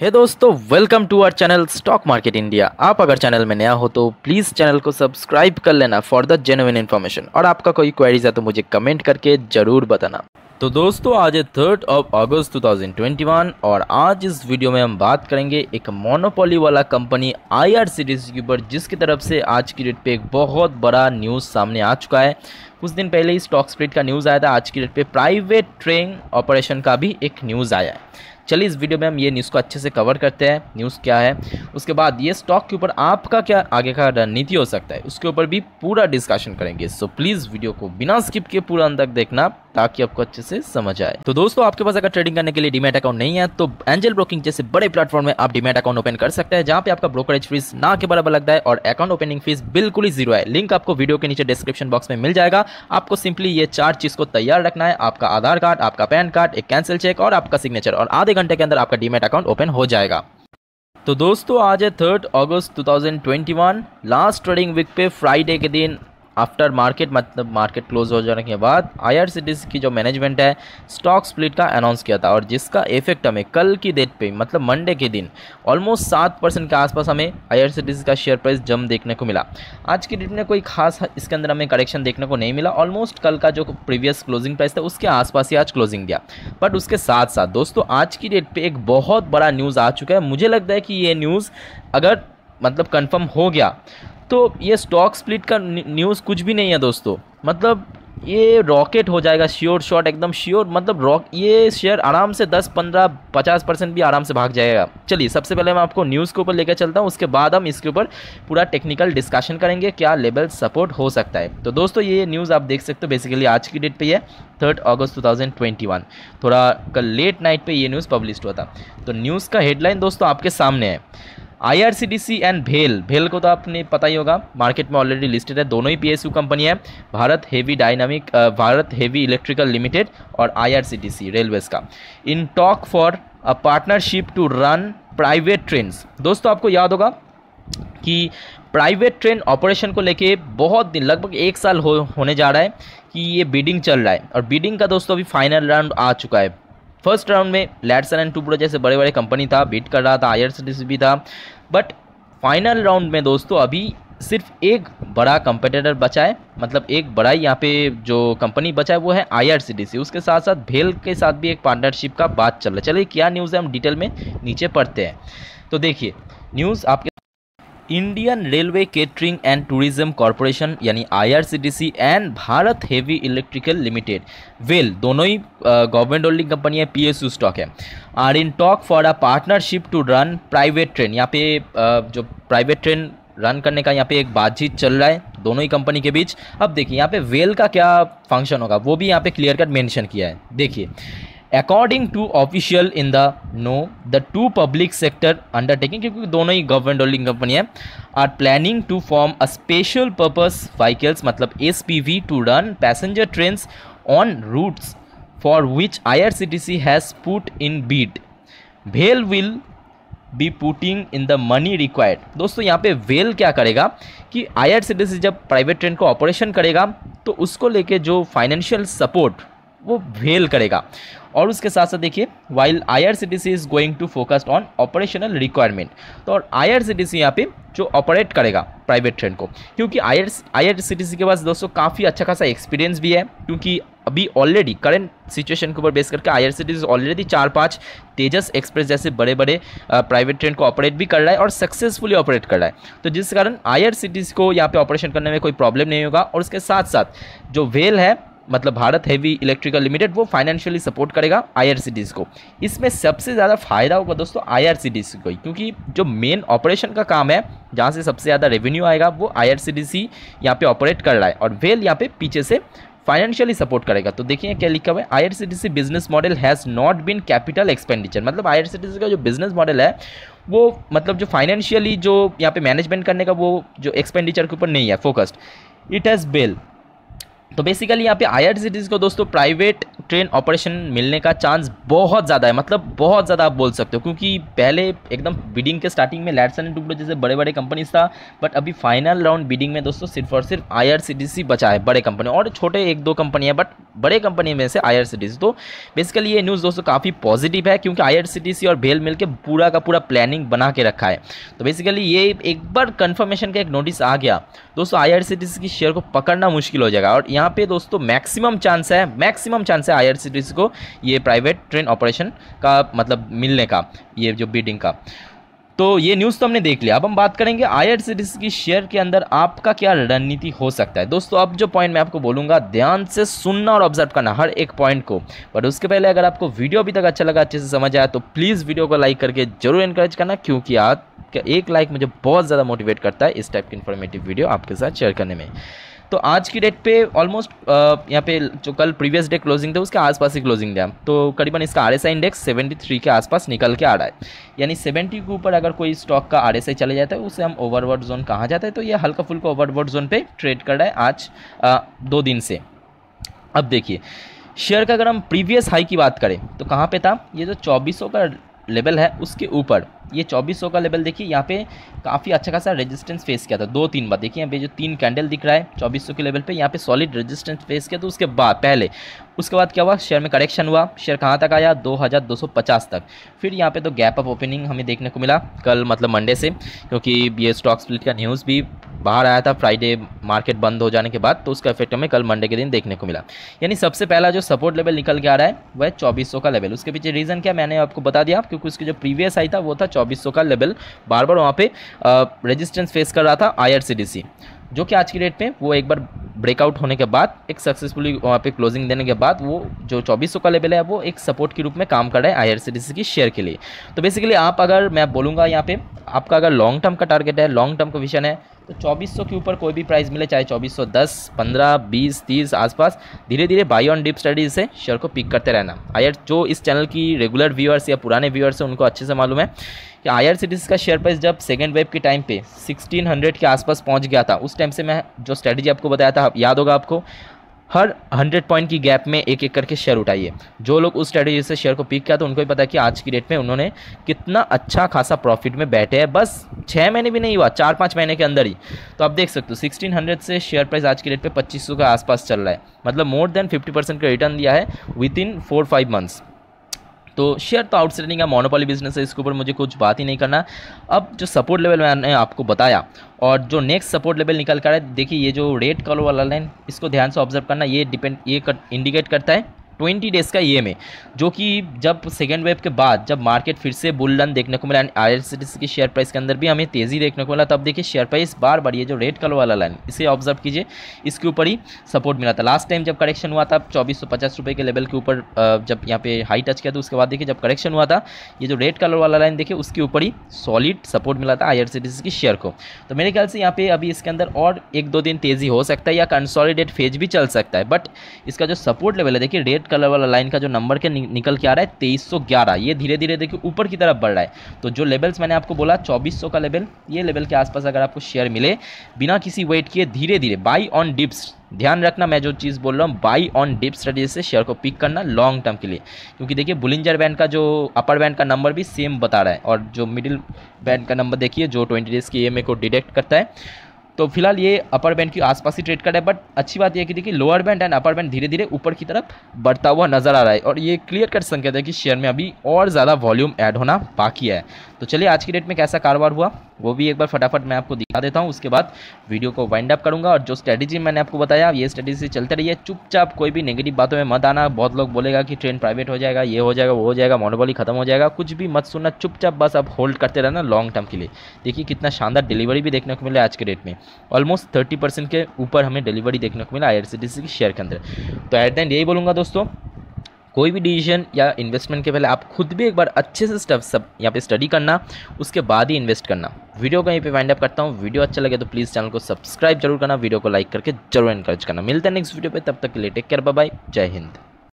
हे दोस्तों, welcome to our channel stock market India. आप अगर चैनल में नया हो तो प्लीज़ चैनल को सब्सक्राइब कर लेना फॉर द जेन्युइन इन्फॉर्मेशन। और आपका कोई क्वेरीज है तो मुझे कमेंट करके ज़रूर बताना। तो दोस्तों, आज है 3 अगस्त 2021 और आज इस वीडियो में हम बात करेंगे एक मोनोपोली वाला कंपनी IRCTC के ऊपर, जिसकी तरफ से आज की डेट पे एक बहुत बड़ा न्यूज़ सामने आ चुका है। कुछ दिन पहले ही स्टॉक स्प्लिट का न्यूज़ आया था, आज की डेट पे प्राइवेट ट्रेन ऑपरेशन का भी एक न्यूज़ आया है। चलिए इस वीडियो में हम ये न्यूज़ को अच्छे से कवर करते हैं, न्यूज़ क्या है, उसके बाद ये स्टॉक के ऊपर आपका क्या आगे का रणनीति हो सकता है उसके ऊपर भी पूरा डिस्कशन करेंगे। सो प्लीज़ वीडियो को बिना स्किप के पूरा अंत तक देखना ताकि आपको अच्छे से समझ आए। तो दोस्तों, आपके पास अगर ट्रेडिंग करने के लिए डीमैट अकाउंट नहीं है तो एंजल ब्रोकिंग जैसे बड़े प्लेटफॉर्म में आप डीमैट अकाउंट ओपन कर सकते हैं, जहाँ पे आपका ब्रोकरेज फीस ना के बराबर लगता है और अकाउंट ओपनिंग फीस बिल्कुल ही जीरो है। लिंक आपको वीडियो के नीचे डिस्क्रिप्शन बॉक्स में मिल जाएगा। आपको सिंपली ये 4 चीज़ को तैयार रखना है, आपका आधार कार्ड, आपका पैन कार्ड, एक कैंसिल चेक और आपका सिग्नेचर, और आधे घंटे के अंदर आपका डीमैट अकाउंट ओपन हो जाएगा। तो दोस्तों, आज है 3 अगस्त 2021, लास्ट ट्रेडिंग वीक पे फ्राइडे के दिन आफ्टर मार्केट, मतलब मार्केट क्लोज हो जाने के बाद IRCTC की जो मैनेजमेंट है स्टॉक स्प्लिट का अनाउंस किया था, और जिसका इफेक्ट हमें कल की डेट पे, मतलब मंडे के दिन ऑलमोस्ट 7% के आसपास हमें IRCTC का शेयर प्राइस जम देखने को मिला। आज की डेट में कोई खास इसके अंदर हमें करेक्शन देखने को नहीं मिला। ऑलमोस्ट कल का जो प्रीवियस क्लोजिंग प्राइस था उसके आसपास ही आज क्लोजिंग गया। बट उसके साथ साथ दोस्तों, आज की डेट पर एक बहुत बड़ा न्यूज़ आ चुका है। मुझे लगता है कि ये न्यूज़ अगर मतलब कंफर्म हो गया तो ये स्टॉक स्प्लिट का न्यूज़ कुछ भी नहीं है दोस्तों। मतलब ये रॉकेट हो जाएगा, श्योर शॉट, एकदम श्योर। मतलब ये शेयर आराम से 10, 15, 50% भी आराम से भाग जाएगा। चलिए सबसे पहले मैं आपको न्यूज़ के ऊपर लेकर चलता हूँ, उसके बाद हम इसके ऊपर पूरा टेक्निकल डिस्कशन करेंगे, क्या लेवल सपोर्ट हो सकता है। तो दोस्तों, ये न्यूज़ आप देख सकते हो बेसिकली आज की डेट पर है 3 अगस्त 2021। थोड़ा कल लेट नाइट पर यह न्यूज़ पब्लिश हुआ था। तो न्यूज़ का हेडलाइन दोस्तों आपके सामने है, IRCTC एंड BHEL को तो आपने पता ही होगा, मार्केट में ऑलरेडी लिस्टेड है। दोनों ही PSU कंपनी है, भारत हेवी इलेक्ट्रिकल लिमिटेड और IRCTC रेलवेज का, in talk for a partnership to run private train. दोस्तों आपको याद होगा कि प्राइवेट ट्रेन ऑपरेशन को लेके बहुत दिन, लगभग 1 साल होने जा रहा है कि ये बिडिंग चल रहा है, और बिडिंग का दोस्तों अभी फाइनल राउंड आ चुका है। फर्स्ट राउंड में लार्सन एंड टूब्रो जैसे बड़े बड़े कंपनी था, बीट कर रहा था, IRCTC भी था। बट फाइनल राउंड में दोस्तों अभी सिर्फ एक बड़ा कंपटीटर बचा है, मतलब एक बड़ा यहाँ पे जो कंपनी बचा है वो है IRCTC। उसके साथ साथ BHEL के साथ भी एक पार्टनरशिप का बात चल रहा है। चलिए क्या न्यूज़ है, हम डिटेल में नीचे पढ़ते हैं। तो देखिए न्यूज़ आपके, Indian railway catering and tourism corporation यानी IRCTC and Bharat heavy electrical limited BHEL, दोनों ही गवर्नमेंट होल्डिंग कंपनी है, PSU स्टॉक है, are in talk for a partnership to run private train. यहाँ पे जो प्राइवेट ट्रेन रन करने का यहाँ पे एक बातचीत चल रहा है दोनों ही कंपनी के बीच। अब देखिए यहाँ पे BHEL का क्या फंक्शन होगा वो भी यहाँ पे क्लियर कट मेंशन किया है। देखिए, according to official in the know, the two public sector undertaking, क्योंकि दोनों ही गवर्नमेंट होल्डिंग कंपनी है, are planning to form a special purpose vehicles, मतलब SPV, to run passenger trains on routes for which IRCTC has put in bid. BHEL will be putting in the money required. दोस्तों यहाँ पे BHEL क्या करेगा कि IRCTC जब private train को operation करेगा तो उसको लेके जो फाइनेंशियल सपोर्ट वो BHEL करेगा। और उसके साथ साथ देखिए, while IRCTC is going to focused on operational requirement, तो और IRCTC यहाँ पे जो ऑपरेट करेगा प्राइवेट ट्रेन को, क्योंकि IRCTC के पास दोस्तों काफ़ी अच्छा खासा एक्सपीरियंस भी है, क्योंकि अभी ऑलरेडी करंट सिचुएशन के ऊपर बेस करके IRCTC ऑलरेडी 4-5 तेजस एक्सप्रेस जैसे बड़े बड़े प्राइवेट ट्रेन को ऑपरेट भी कर रहा है और सक्सेसफुली ऑपरेट कर रहा है, तो जिस कारण IRCTC को यहाँ पे ऑपरेशन करने में कोई प्रॉब्लम नहीं होगा। और उसके साथ साथ जो BHEL है, मतलब भारत हेवी इलेक्ट्रिकल लिमिटेड, वो फाइनेंशियली सपोर्ट करेगा IRCTC को। इसमें सबसे ज़्यादा फायदा होगा दोस्तों IRCTC को ही, क्योंकि जो मेन ऑपरेशन का काम है, जहाँ से सबसे ज़्यादा रेवेन्यू आएगा, वो IRCTC यहाँ पे ऑपरेट कर रहा है और BHEL यहाँ पे पीछे से फाइनेंशियली सपोर्ट करेगा। तो देखिए क्या लिखा हुआ है, IRCTC business model has not been capital expenditure, मतलब IRCTC का जो बिजनेस मॉडल है वो, मतलब जो फाइनेंशियली जो यहाँ पे मैनेजमेंट करने का वो जो एक्सपेंडिचर के ऊपर नहीं है फोकस्ड। इट हैज़ BHEL तो बेसिकली यहाँ पे आईआरसीटीसी को दोस्तों प्राइवेट ट्रेन ऑपरेशन मिलने का चांस बहुत ज़्यादा है, मतलब बहुत ज़्यादा आप बोल सकते हो, क्योंकि पहले एकदम बिडिंग के स्टार्टिंग में लैर्सन एंड टुब्रो जैसे बड़े बड़े कंपनीज था, बट अभी फाइनल राउंड बिडिंग में दोस्तों सिर्फ और सिर्फ आईआरसीटीसी बचा है, बड़े कंपनी और छोटे एक दो कंपनियाँ, बट बड़े कंपनी में से आईआरसीटीसी। तो बेसिकली ये न्यूज़ दोस्तों काफ़ी पॉजिटिव है, क्योंकि आईआरसीटीसी और BHEL मिलकर पूरा का पूरा प्लानिंग बना के रखा है। तो बेसिकली ये एक बार कन्फर्मेशन का एक नोटिस आ गया दोस्तों, आईआरसीटीसी की शेयर को पकड़ना मुश्किल हो जाएगा। और यहाँ पे दोस्तों मैक्सिमम चांस है आईआरसीटीसी को ये प्राइवेट ट्रेन ऑपरेशन का मतलब मिलने का, ये जो बिडिंग का। तो ये न्यूज़ तो हमने देख लिया। अब हम बात करेंगे आईआरसीटीसी की शेयर के अंदर आपका क्या रणनीति हो सकता है। दोस्तों अब जो पॉइंट मैं आपको बोलूँगा ध्यान से सुनना और ऑब्जर्व करना हर एक पॉइंट को, पर उसके पहले अगर आपको वीडियो अभी तक अच्छा लगा, अच्छे से समझ आया, तो प्लीज़ वीडियो को लाइक करके जरूर इनकरेज करना, क्योंकि आपका एक लाइक मुझे बहुत ज़्यादा मोटिवेट करता है इस टाइप की इन्फॉर्मेटिव वीडियो आपके साथ शेयर करने में। तो आज की डेट पे ऑलमोस्ट यहाँ पे जो कल प्रीवियस डे क्लोजिंग था उसके आसपास ही क्लोजिंग था, तो करीबन इसका आरएसआई इंडेक्स 73 के आसपास निकल के आ रहा है, यानी 70 के ऊपर अगर कोई स्टॉक का आरएसआई चले जाता है उसे हम ओवरबॉट जोन कहा जाता है। तो ये हल्का फुल्का ओवरबॉट जोन पे ट्रेड कर रहा है आज दो दिन से। अब देखिए शेयर का अगर हम प्रीवियस हाई की बात करें तो कहाँ पर था, ये जो 2400 का लेवल है उसके ऊपर, ये 2400 का लेवल देखिए यहाँ पे काफ़ी अच्छा खासा रेजिस्टेंस फेस किया था दो तीन बार। देखिए यहाँ पे जो तीन कैंडल दिख रहा है 2400 के लेवल पे, यहाँ पे सॉलिड रेजिस्टेंस फेस किया था। उसके बाद क्या हुआ, शेयर में करेक्शन हुआ, शेयर कहाँ तक आया 2250 तक। फिर यहाँ पे तो गैप अप ओपनिंग हमें देखने को मिला कल, मतलब मंडे से, क्योंकि ये स्टॉक स्प्लिट का न्यूज़ भी बाहर आया था फ्राइडे मार्केट बंद हो जाने के बाद, तो उसका इफेक्ट हमें कल मंडे के दिन देखने को मिला। यानी सबसे पहला जो सपोर्ट लेवल निकल के आ रहा है वह 2400 का लेवल। उसके पीछे रीज़न क्या मैंने आपको बता दिया, क्योंकि उसकी जो प्रीवियस आई था वो था 2400 का लेवल, बार बार वहाँ पे रेजिस्टेंस फेस कर रहा था आईआरसीटीसी, जो कि आज की डेट पे वो एक बार ब्रेकआउट होने के बाद एक सक्सेसफुली वहाँ पे क्लोजिंग देने के बाद वो जो 2400 का लेवल है वो एक सपोर्ट के रूप में काम कर रहा है आईआरसीटीसी की शेयर के लिए। तो बेसिकली आप अगर मैं बोलूँगा यहाँ पे आपका अगर लॉन्ग टर्म का टारगेट है, लॉन्ग टर्म का विजन है, तो 2400 के ऊपर कोई भी प्राइस मिले, चाहे 2410, 15, 20, 30 आसपास धीरे धीरे बाई ऑन डिप स्टडीज से शेयर को पिक करते रहना। जो इस चैनल की रेगुलर व्यूअर्स या पुराने व्यूअर्स हैं उनको अच्छे से मालूम है कि आईआरसीटीसी का शेयर प्राइस जब सेकेंड वेव के टाइम पे 1600 के आसपास पहुंच गया था, उस टाइम से मैं जो स्ट्रैटेजी आपको बताया था याद होगा आपको, हर 100 पॉइंट की गैप में एक एक करके शेयर उठाइए। जो लोग उस स्ट्रैटेजी से शेयर को पिक किया तो उनको ही पता है कि आज की डेट में उन्होंने कितना अच्छा खासा प्रॉफिट में बैठे हैं। बस 6 महीने भी नहीं हुआ, 4-5 महीने के अंदर ही। तो आप देख सकते हो 1600 से शेयर प्राइस आज की डेट पे 2500 के आसपास चल रहा है, मतलब मोर देन 50% का रिटर्न दिया है विद इन 4-5 मंथ्स। तो शेयर तो आउटस्टैंडिंग है, मोनोपोली बिजनेस है, इसके ऊपर मुझे कुछ बात ही नहीं करना। अब जो सपोर्ट लेवल मैंने आपको बताया और जो नेक्स्ट सपोर्ट लेवल निकल कर है, देखिए ये जो रेड कलर वाला लाइन इसको ध्यान से ऑब्जर्व करना, ये इंडिकेट करता है 20 डेज़ का ईएमए, जो कि जब सेकेंड वेव के बाद जब मार्केट फिर से बुल रन देखने को मिला, आईआरसीटीसी की शेयर प्राइस के अंदर भी हमें तेज़ी देखने को मिला, तब देखिए शेयर प्राइस बार बार ये जो रेड कलर वाला लाइन इसे ऑब्जर्व कीजिए, इसके ऊपर ही सपोर्ट मिला था। लास्ट टाइम जब करेक्शन हुआ था 2450 रुपये के लेवल के ऊपर जब यहाँ पे हाई टच किया था, उसके बाद देखिए जब करेक्शन हुआ था ये जो रेड कलर वाला लाइन देखिए उसके ऊपर ही सॉलिड सपोर्ट मिला था आईआरसीटीसी की शेयर को। तो मेरे ख्याल से यहाँ पे अभी इसके अंदर और 1-2 दिन तेज़ी हो सकता है या कंसॉलिडेट फेज भी चल सकता है, बट इसका जो सपोर्ट लेवल है देखिए रेड कलर वाला लाइन का जो नंबर के निकल के आ रहा है 2311, ये धीरे धीरे देखिए ऊपर की तरफ बढ़ रहा है। तो जो लेवल्स मैंने आपको बोला 2400 का लेवल, ये लेवल के आसपास अगर आपको शेयर मिले बिना किसी वेट किए धीरे धीरे बाई ऑन डिप्स, ध्यान रखना मैं जो चीज़ बोल रहा हूँ बाई ऑन डिप स्ट्रेटजी से शेयर को पिक करना लॉन्ग टर्म के लिए, क्योंकि देखिए बुलिंजर बैंड का जो अपर बैंड का नंबर भी सेम बता रहा है और जो मिडिल बैंड का नंबर देखिए जो 20 डेज़ के ईएमए को डिटेक्ट करता है। तो फिलहाल ये अपर बैंड के आसपास ही ट्रेड कर रहा है, बट अच्छी बात यह है कि देखिए lower band and upper band धीरे धीरे ऊपर की तरफ बढ़ता हुआ नजर आ रहा है और ये क्लियर कट संकेत है कि शेयर में अभी और ज़्यादा वॉल्यूम ऐड होना बाकी है। तो चलिए आज की डेट में कैसा कारोबार हुआ वो भी एक बार फटाफट मैं आपको दिखा देता हूँ, उसके बाद वीडियो को वाइंड अप करूँगा। और जो स्ट्रैटेजी मैंने आपको बताया ये स्ट्रैटेजी चलते रहिए, चुपचाप कोई भी नेगेटिव बातों में मत आना। बहुत लोग बोलेगा कि ट्रेन प्राइवेट हो जाएगा, ये हो जाएगा, वो हो जाएगा, मोनोपोली खत्म हो जाएगा, कुछ भी मत सुनना, चुपचाप बस अब होल्ड करते रहना लॉन्ग टर्म के लिए। देखिए कितना शानदार डिलीवरी भी देखने को मिला आज के डेट में, ऑलमोस्ट 30% के ऊपर हमें डिलीवरी देखने को मिला आईआरसीटीसी के शेयर के अंदर। तो एट द एंड यही बोलूँगा दोस्तों, कोई भी डिसीजन या इन्वेस्टमेंट के पहले आप खुद भी एक बार अच्छे से सब यहाँ पे स्टडी करना, उसके बाद ही इन्वेस्ट करना। वीडियो को यहीं पे वाइंड अप करता हूँ। वीडियो अच्छा लगे तो प्लीज़ चैनल को सब्सक्राइब जरूर करना, वीडियो को लाइक करके जरूर एनकरेज करना। मिलते हैं नेक्स्ट वीडियो पे, तब तक के लिए टेक केयर, बाय बाय, जय हिंद।